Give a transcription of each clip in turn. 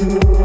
I saw you.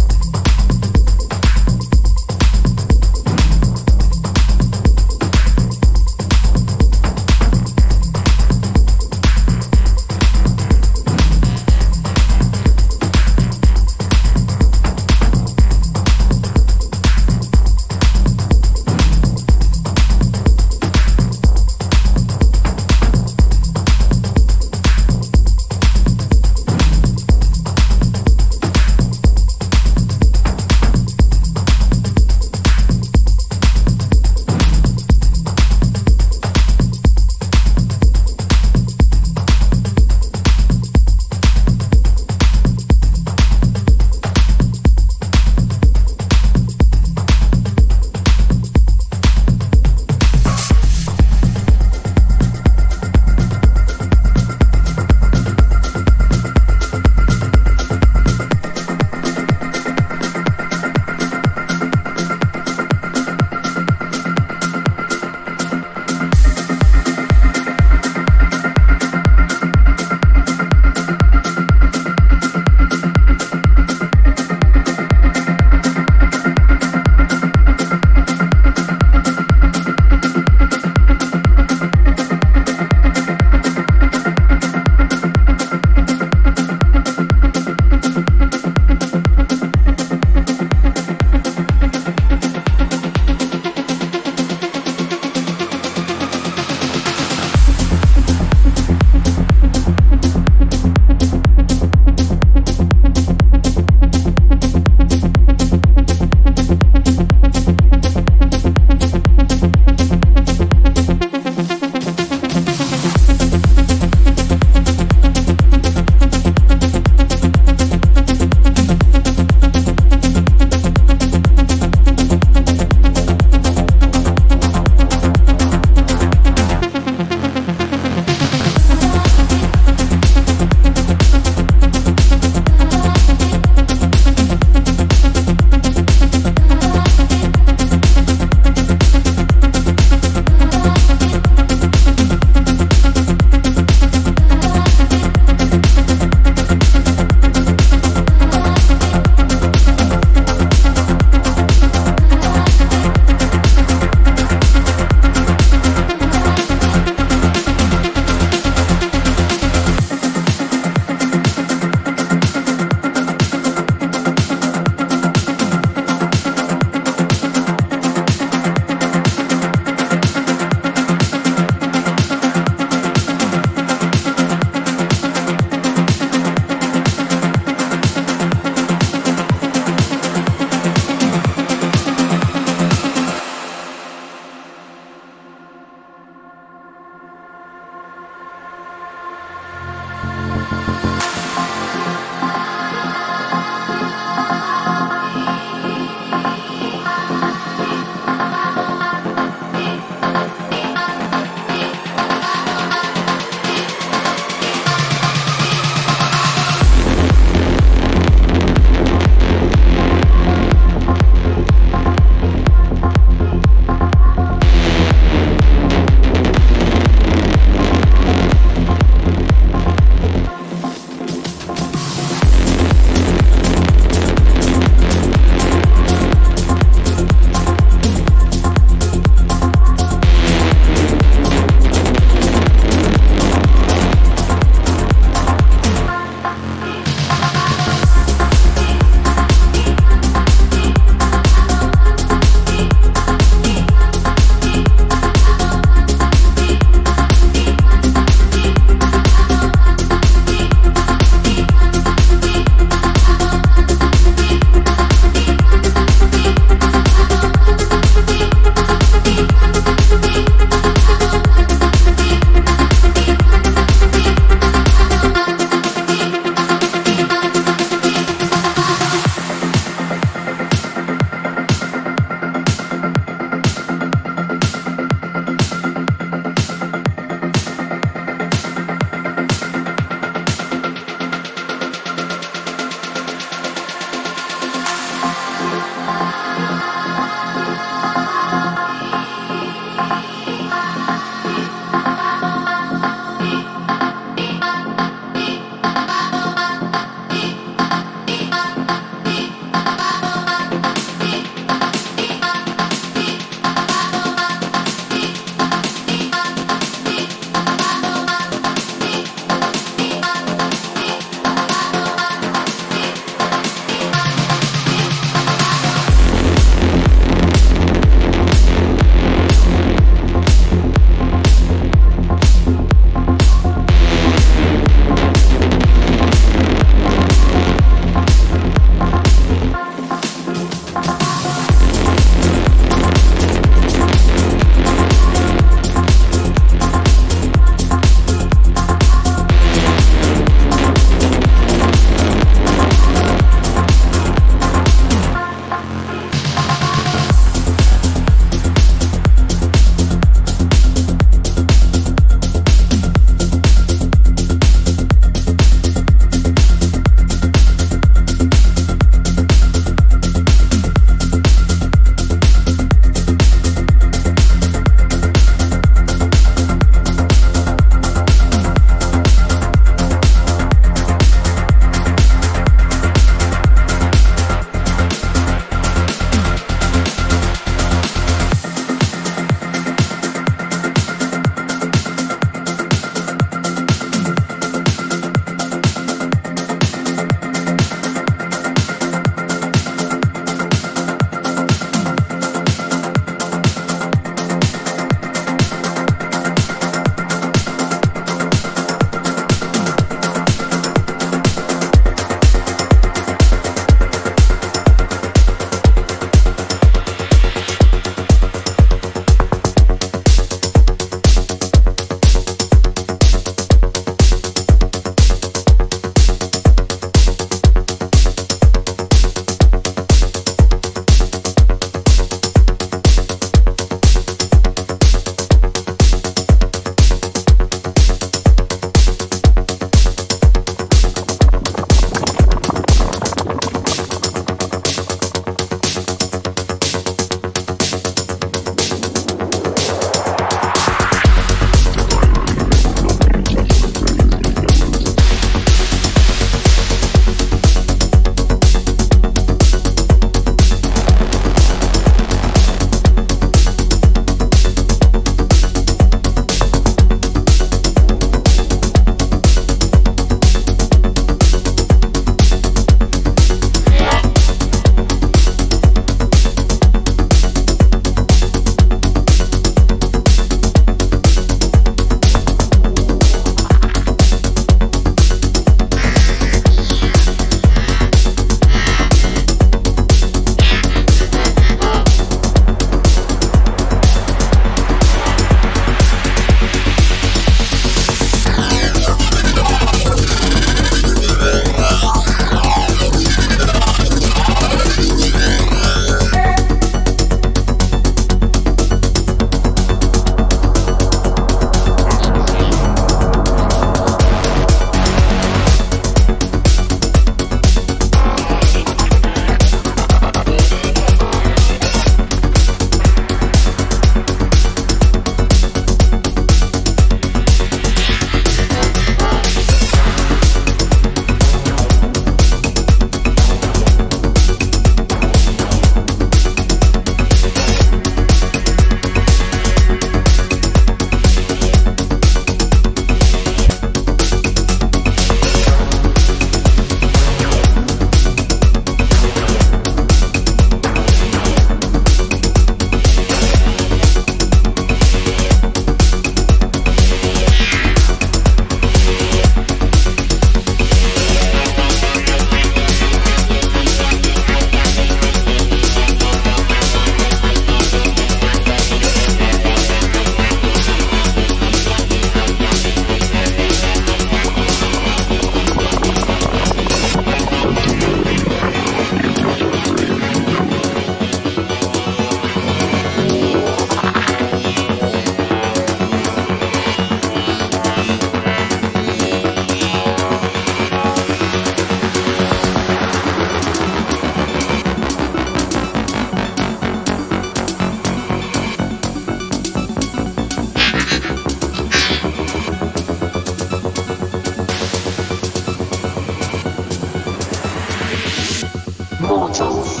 portals.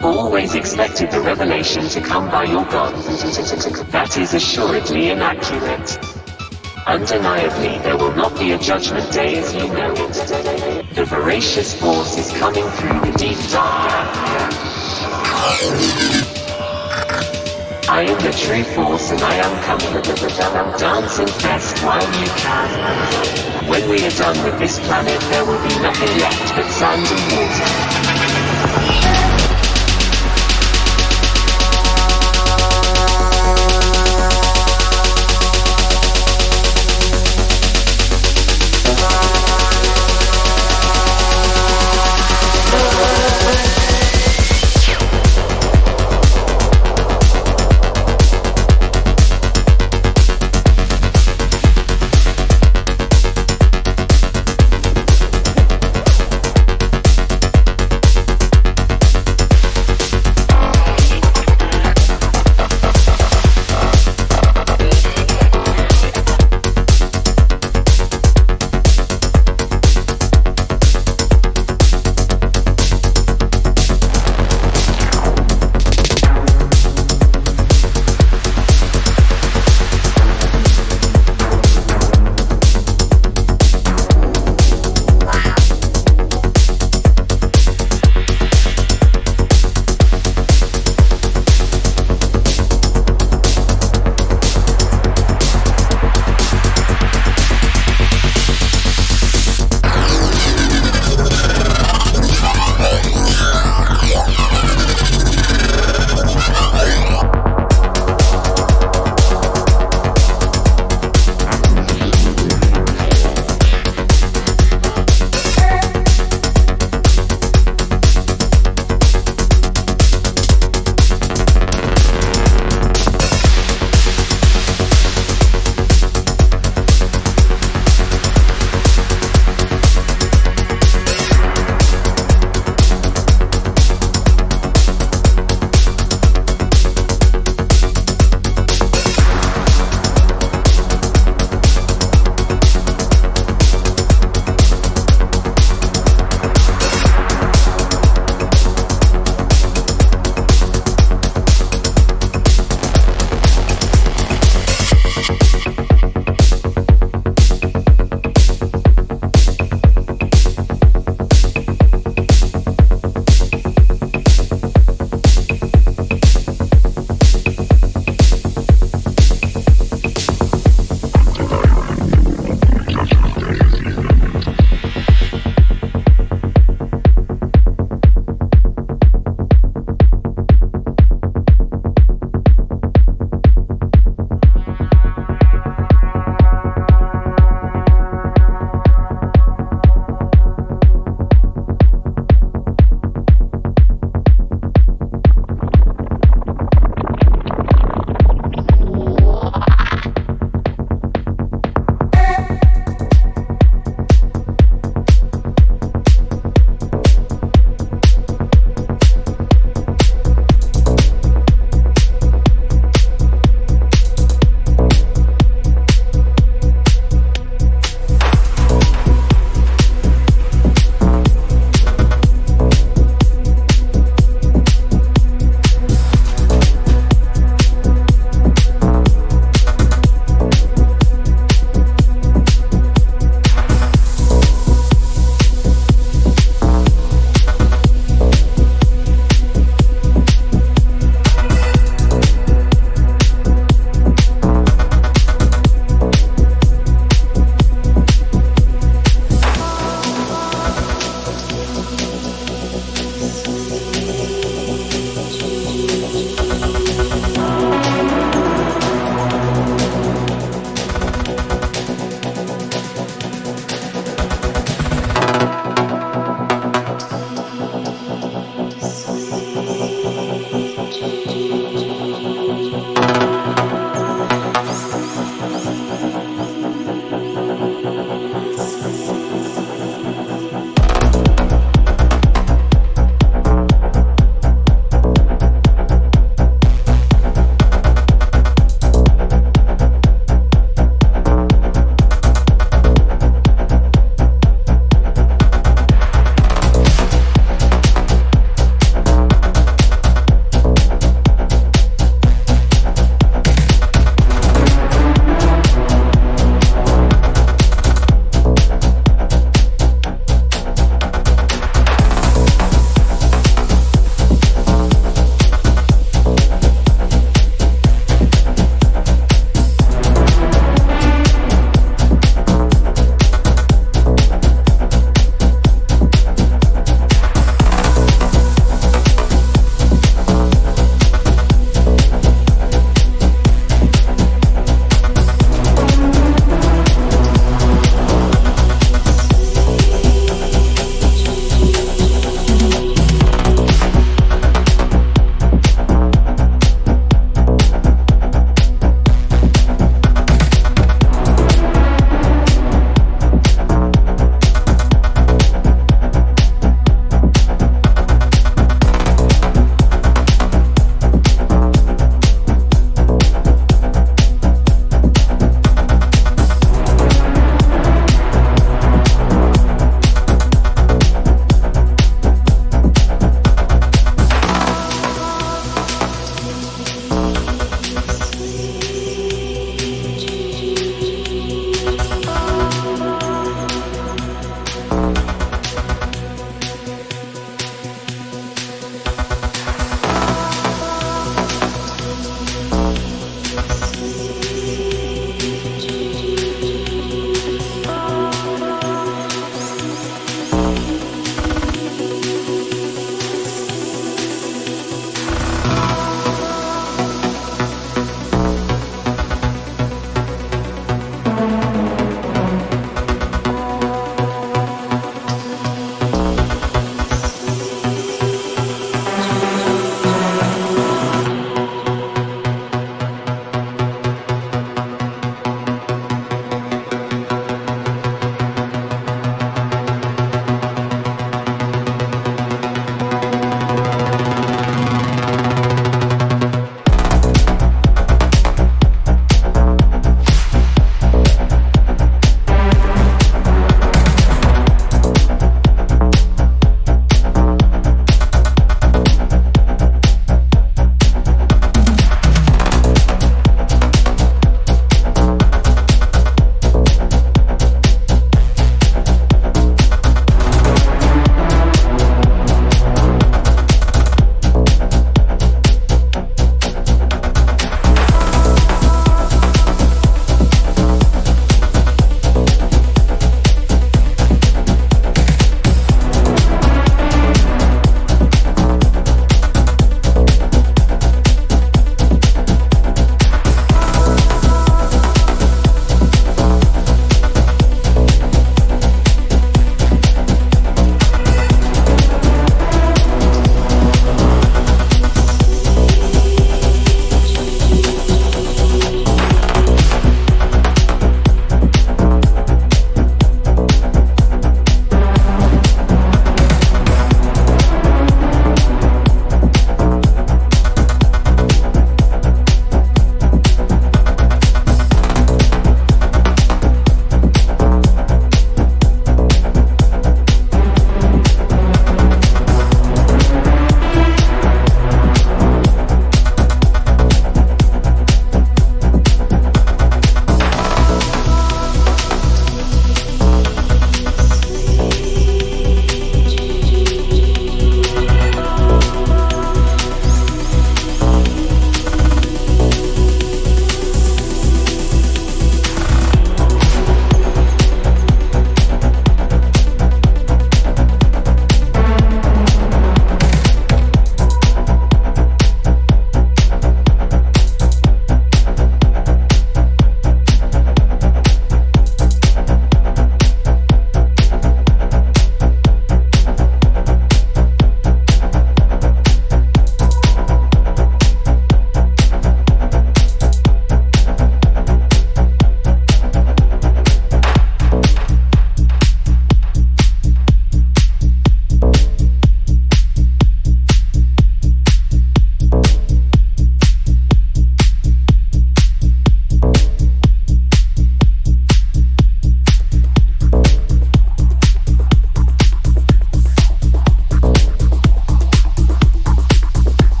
Always expected the revelation to come by your God. That is assuredly inaccurate. Undeniably, there will not be a judgment day as you know it. The voracious force is coming through the deep dark. I am the true force and I am coming. Dance and fest while you can. When we are done with this planet, there will be nothing left but sand and water.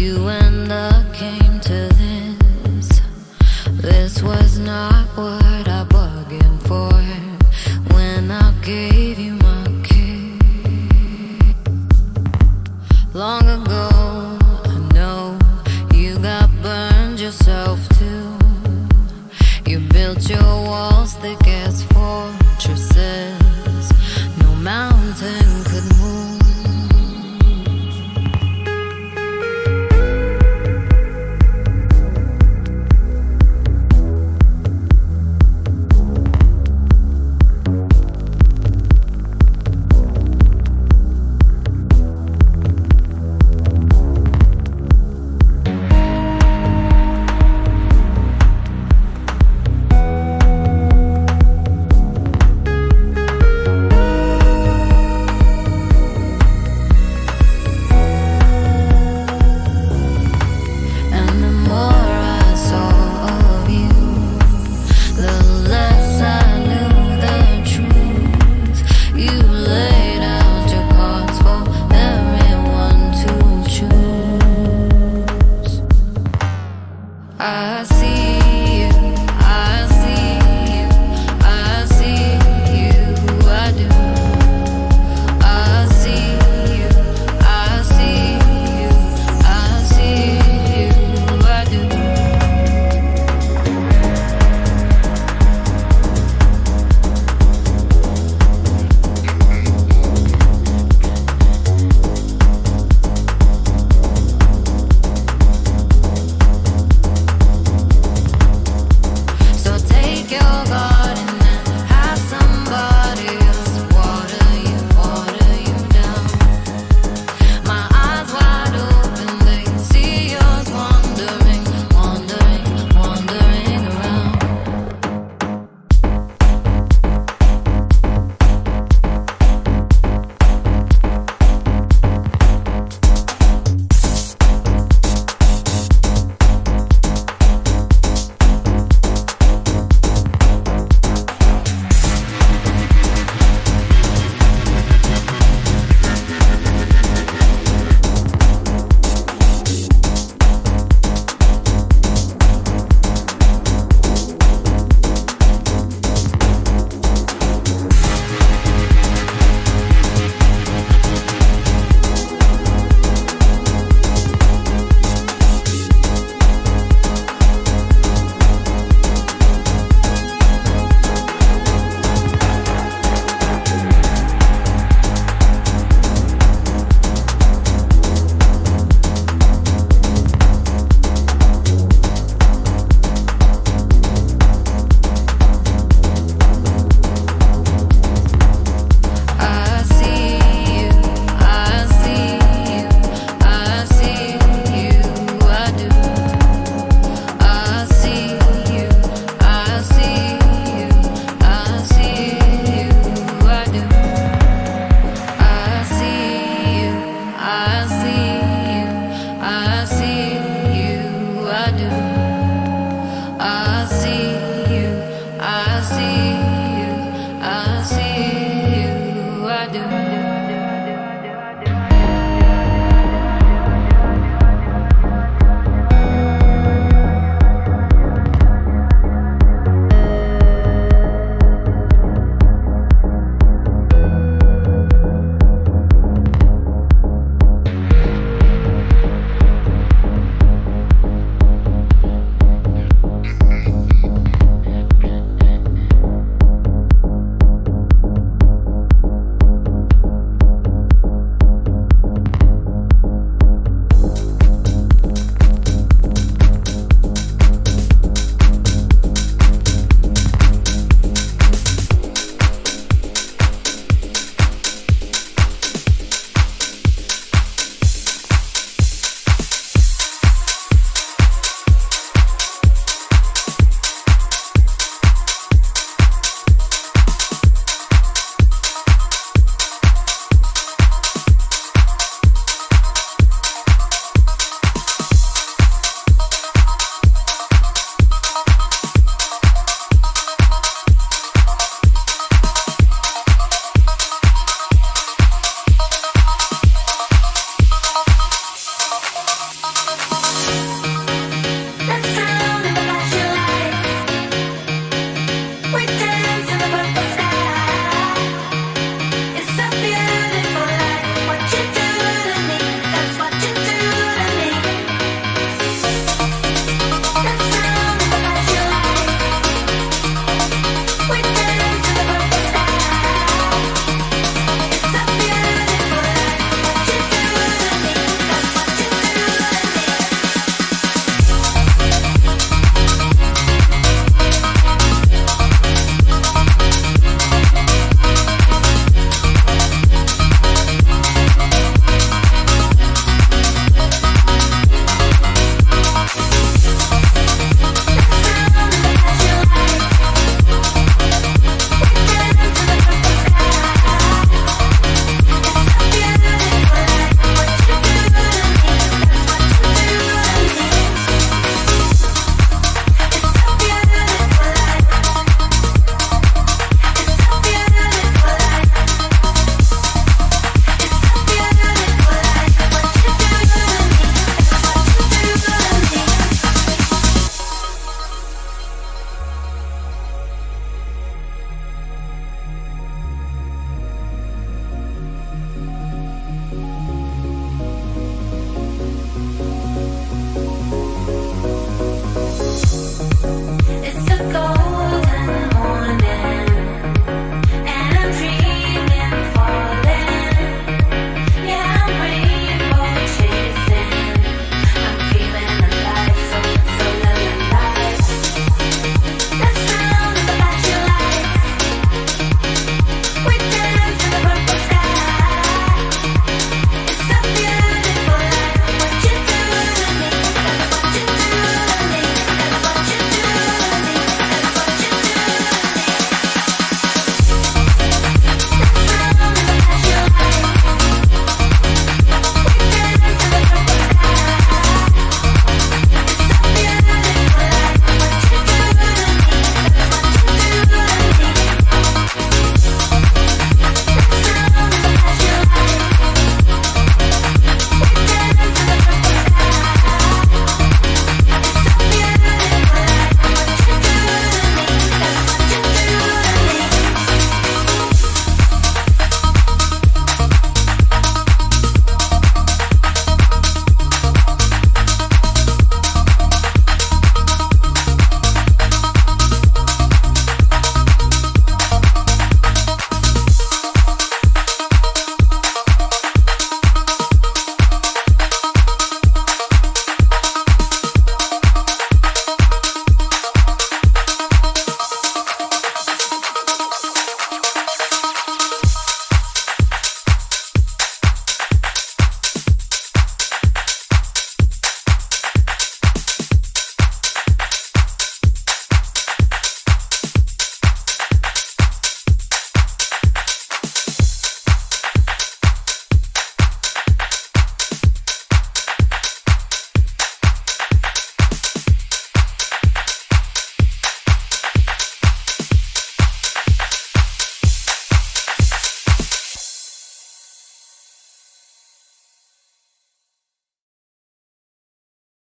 you and I came to this. This was not what I bargained for when I gave you my kiss. Long ago, I know you got burned yourself too. You built your walls thick as fortresses. No mountain could move.